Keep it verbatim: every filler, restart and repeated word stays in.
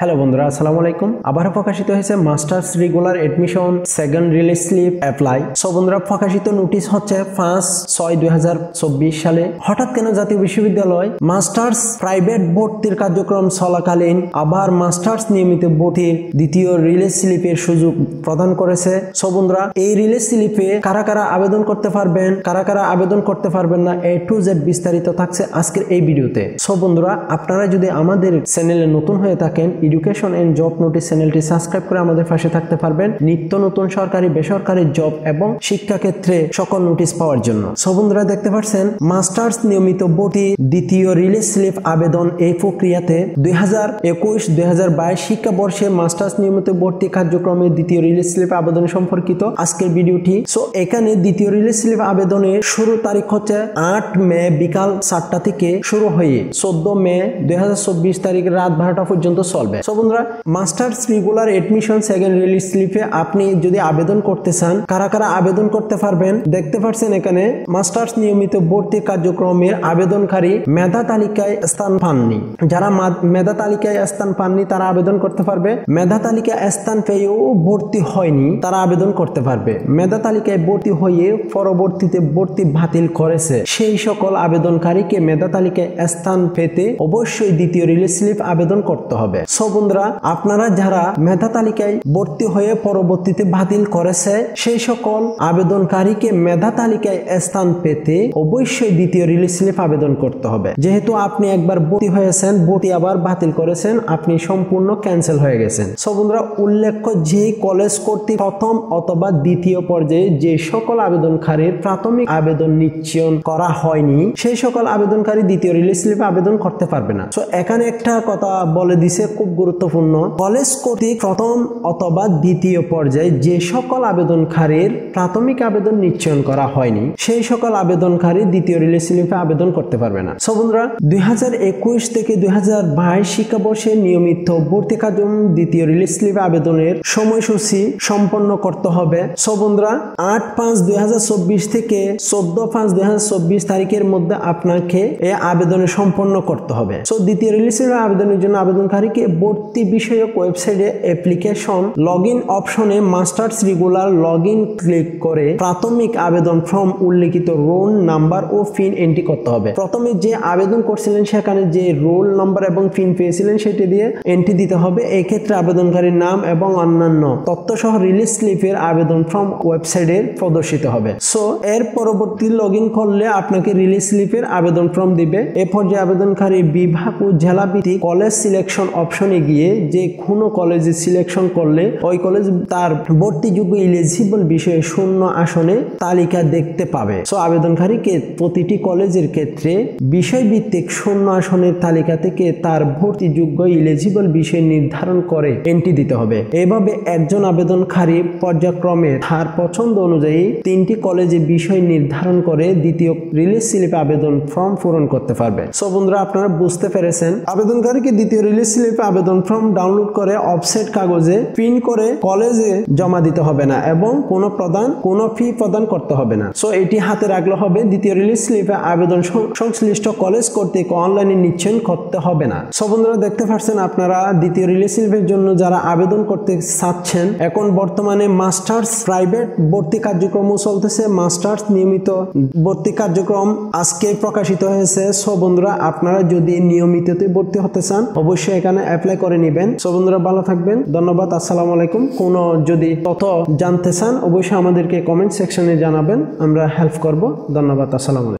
Hello বন্ধুরা, আসসালামু আলাইকুম। আবারও প্রকাশিত হয়েছে masters regular admission second release slip apply. So বন্ধুরা, প্রকাশিত নোটিশ হচ্ছে পাঁচ ছয় দুই হাজার চব্বিশ সালে। হঠাৎ কেন জাতীয় বিশ্ববিদ্যালয় মাস্টার্স প্রাইভেট ভর্তির কার্যক্রম চলাকালীন আবার মাস্টার্স নিয়মিত ভর্তির দ্বিতীয় রিলিজ স্লিপের সুযোগ প্রদান করেছে? সো বন্ধুরা, এই রিলিজ স্লিপে কারা কারা আবেদন করতে পারবেন, কারা কারা আবেদন করতে পারবেন না, এ টু জেড বিস্তারিত থাকছে আজকের এই ভিডিওতে। সো বন্ধুরা, আপনারা যদি আমাদের চ্যানেলে নতুন হয়ে থাকেন, এডুকেশন এন্ড জব নোটিশ চ্যানেলটি সাবস্ক্রাইব করে আমাদের পাশে থাকতে পারবেন নিত্য নতুন সরকারি বেসরকারি জব এবং শিক্ষা ক্ষেত্রে সকল নোটিশ পাওয়ার জন্য। সো বন্ধুরা, দেখতে পাচ্ছেন মাস্টার্স নিয়মিত ভর্তি দ্বিতীয় রিলিজ স্লিপ আবেদন। এই প্রক্রিয়াতে দুই হাজার একুশ দুই হাজার বাইশ শিক্ষাবর্ষে মাস্টার্স নিয়মিত ভর্তি কার্যক্রমে দ্বিতীয় রিলিজ স্লিপ আবেদন সম্পর্কিত আজকের ভিডিওটি। সো এখানে দ্বিতীয় রিলিজ স্লিপ আবেদনের শুরু তারিখ হচ্ছে আট মে বিকাল চারটা থেকে শুরু হয়ে চোদ্দ মে দুই হাজার চব্বিশ তারিখ রাত বারোটা পর্যন্ত চলবে। সো বন্ধুরা, masters regular admission second release স্লিপে আপনি যদি আবেদন করতে চান, কারা কারা আবেদন করতে পারবেন দেখতে পাচ্ছেন এখানে মাস্টার্স নিয়মিত ভর্তি কার্যক্রমের আবেদনকারী মেধা তালিকায় স্থান পাননি। যারা মেধা তালিকায় স্থান পাননি তারা আবেদন করতে পারবে। মেধা তালিকায় স্থান পেয়েও ভর্তি হয়নি তারা আবেদন করতে পারবে। মেধা তালিকায় ভর্তি হয়ে পরবর্তীতে ভর্তি বাতিল করেছে সেই সকল আবেদনকারীকে মেধা তালিকায় স্থান পেতে অবশ্যই দ্বিতীয় রিলিজ স্লিপ আবেদন করতে হবে। বন্ধুরা, আপনারা যারা মেধা তালিকায় ভর্তি হয়ে পরবর্তীতে বাতিল করেছে সেই সকল আবেদনকারীকে মেধা তালিকায় স্থান পেতে অবশ্যই দ্বিতীয় রিলিজ স্লিপ আবেদন করতে হবে। যেহেতু আপনি একবার ভর্তি হয়েছেন, ভর্তি আবার বাতিল করেছেন, আপনি সম্পূর্ণ ক্যান্সেল হয়ে গেছেন। সো বন্ধুরা, উল্লেখ্য যে কলেজ কর্তৃক প্রথম অথবা দ্বিতীয় পর্যায়ে যে সকল আবেদনকারীর প্রাথমিক আবেদন নিশ্চয়ন করা হয়নি সেই সকল আবেদনকারী দ্বিতীয় রিলিজ স্লিপে আবেদন করতে পারবে না। সো এখানে একটা কথা বলে দিছে খুব গুরুত্বপূর্ণ, কলেজ কর্তৃক প্রথম অথবা দ্বিতীয় পর্যায়ে যে সকল আবেদনকারীর প্রাথমিক আবেদন নিশ্চয়ন করা হয়নি সেই সকল আবেদনকারী দ্বিতীয় রিলিজ স্লিপে আবেদন করতে পারবে না। সো বন্ধুরা, দুই হাজার একুশ থেকে দুই হাজার বাইশ শিক্ষাবর্ষে নিয়মিত ভর্তি কার্যক্রম দ্বিতীয় রিলিজ স্লিপে আবেদনের সময়সূচি সম্পন্ন করতে হবে। সো বন্ধুরা, আট পাঁচ দুই হাজার চব্বিশ থেকে চোদ্দ পাঁচ দুই হাজার চব্বিশ তারিখের মধ্যে আপনাকে এ আবেদন সম্পন্ন করতে হবে। সো দ্বিতীয় রিলিজ স্লিপে আবেদনের জন্য আবেদনকারীকে ভর্তি বিষয়ক ওয়েবসাইটে অ্যাপ্লিকেশন লগ ইন অপশনে masters regular log in click করে প্রাথমিক আবেদন ফর্ম উল্লেখিত রোল নাম্বার ও পিন এন্ট্রি করতে হবে। প্রথমে যে আবেদন করছিলেন সেখানে যে রোল নাম্বার এবং পিন পেয়েছিলেন সেটি দিয়ে এন্ট্রি দিতে হবে। এক্ষেত্রে আবেদনকারীর নাম এবং অন্যান্য তথ্য সহ রিলিজ স্লিপের আবেদন ফর্ম ওয়েবসাইটে প্রদর্শিত হবে। সো এর পরবর্তী লগ ইন করলে আপনাকে রিলিজ স্লিপের আবেদন ফর্ম দিবে। এরপর যে আবেদনকারী বিভাগ ও জেলাভিত্তিক কলেজ সিলেকশন অপশনে গিয়ে যে কোনো কলেজে সিলেকশন করলে ওই কলেজ তার ভর্তিযোগ্য ইলিজিবল বিষয়ে শূন্য আসনে তালিকা দেখতে পাবে। সো আবেদনকারীকে প্রতিটি কলেজের ক্ষেত্রে বিষয়ভিত্তিক শূন্য আসনের তালিকা থেকে তার ভর্তিযোগ্য ইলিজিবল বিষয় নির্ধারণ করে এন্ট্রি দিতে হবে। এভাবে একজন আবেদনকারী পর্যায়ক্রমে তার পছন্দ অনুযায়ী তিনটি কলেজে বিষয় নির্ধারণ করে দ্বিতীয় রিলিজ স্লিপে আবেদন ফর্ম পূরণ করতে পারবে। সো বন্ধুরা, আপনারা বুঝতে পেরেছেন আবেদনকারীকে দ্বিতীয় রিলিজ স্লিপে আবেদন ফর্ম ডাউনলোড করে অফসেট কাগজে প্রিন্ট করে কলেজে জমা দিতে হবে না এবং কোনো প্রদান কোনো ফি প্রদান করতে হবে না। সো এটি হাতে রাখলে হবে। দ্বিতীয় রিলিজ স্লিপে আবেদন সংশ্লিষ্ট কলেজ কর্তৃক অনলাইনে নিশ্চয়ন করতে হবে না। সো বন্ধুরা, দেখতে পাচ্ছেন আপনারা দ্বিতীয় রিলিজ স্লিপের জন্য যারা আবেদন করতে চাচ্ছেন, এখন বর্তমানে মাস্টার্স প্রাইভেট ভর্তি কার্যক্রম চলতেছে। মাস্টার্স নিয়মিত ভর্তি কার্যক্রম আজকে প্রকাশিত হয়েছে। সো বন্ধুরা, আপনারা যদি নিয়মিততে ভর্তি হতে চান অবশ্যই এখানে অ্যাপ্লাই করে নেবেন। সো বন্ধুরা, ভালো থাকবেন, ধন্যবাদ, আসসালামু আলাইকুম। কোনো যদি তথ্য জানতে চান অবশ্যই আমাদেরকে কমেন্ট সেকশনে জানাবেন, আমরা হেল্প করব। ধন্যবাদ, আসসালামু আলাইকুম।